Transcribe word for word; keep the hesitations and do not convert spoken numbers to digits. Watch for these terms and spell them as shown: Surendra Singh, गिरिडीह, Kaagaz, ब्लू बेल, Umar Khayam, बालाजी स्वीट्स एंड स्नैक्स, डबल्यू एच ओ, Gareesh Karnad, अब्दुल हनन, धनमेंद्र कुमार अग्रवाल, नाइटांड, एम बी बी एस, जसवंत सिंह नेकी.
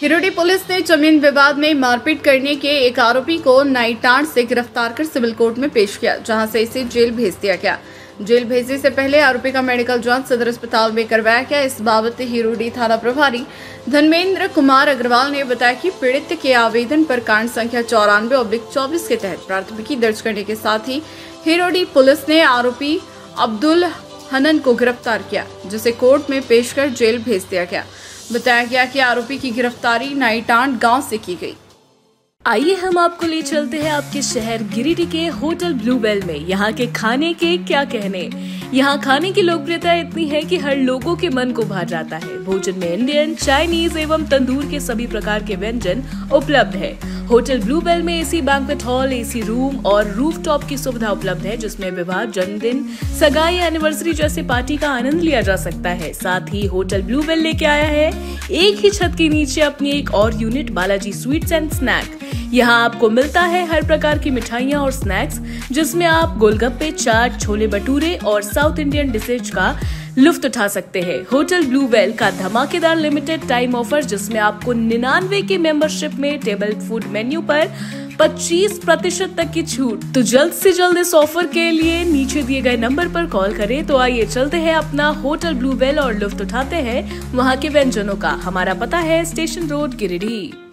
गिरिडीह police ने जमीन विवाद में मारपीट करने के एक आरोपी को नाइटांड से गिरफ्तार कर सिविल कोर्ट में पेश किया, जहां से इसे जेल भेज दिया गया। जेल भेजने से पहले आरोपी का मेडिकल जांच सदर अस्पताल में करवाया गया। इस बाबत गिरिडीह थाना प्रभारी धनमेंद्र कुमार अग्रवाल ने बताया कि पीड़ित के आवेदन पर कांड संख्या चौरानवे उब्लिक चौबीस के तहत प्राथमिकी दर्ज करने के साथ ही गिरिडीह पुलिस ने आरोपी अब्दुल हनन को गिरफ्तार किया, जिसे कोर्ट में पेश कर जेल भेज दिया गया। बताया गया कि आरोपी की गिरफ्तारी नाइटांड गांव से की गई। आइए हम आपको ले चलते हैं आपके शहर गिरिडीह के होटल ब्लू बेल में। यहाँ के खाने के क्या कहने, यहाँ खाने की लोकप्रियता इतनी है कि हर लोगों के मन को भर जाता है। भोजन में इंडियन, चाइनीज एवं तंदूर के सभी प्रकार के व्यंजन उपलब्ध है। होटल ब्लू बेल में AC banquet hall, AC room और रूफटॉप की सुविधा उपलब्ध है, जिसमें विवाह, जन्मदिन, सगाई, एनिवर्सरी जैसे पार्टी का आनंद लिया जा सकता है। साथ ही होटल ब्लू बेल लेके आया है एक ही छत के नीचे अपनी एक और unit, बालाजी स्वीट्स एंड स्नैक्स। यहाँ आपको मिलता है हर प्रकार की मिठाइयाँ और स्नैक्स, जिसमें आप गोलगप्पे, चाट, छोले भटूरे और साउथ इंडियन डिशेज का लुफ्त उठा सकते हैं। होटल ब्लू बेल का धमाकेदार लिमिटेड टाइम ऑफर, जिसमें आपको निन्यानवे के मेंबरशिप में टेबल फूड मेन्यू पर पच्चीस प्रतिशत तक की छूट। तो जल्द से जल्द इस ऑफर के लिए नीचे दिए गए नंबर पर कॉल करें। तो आइए चलते हैं अपना होटल ब्लू बेल और लुफ्त उठाते हैं वहाँ के व्यंजनों का। हमारा पता है स्टेशन रोड गिरिडीह।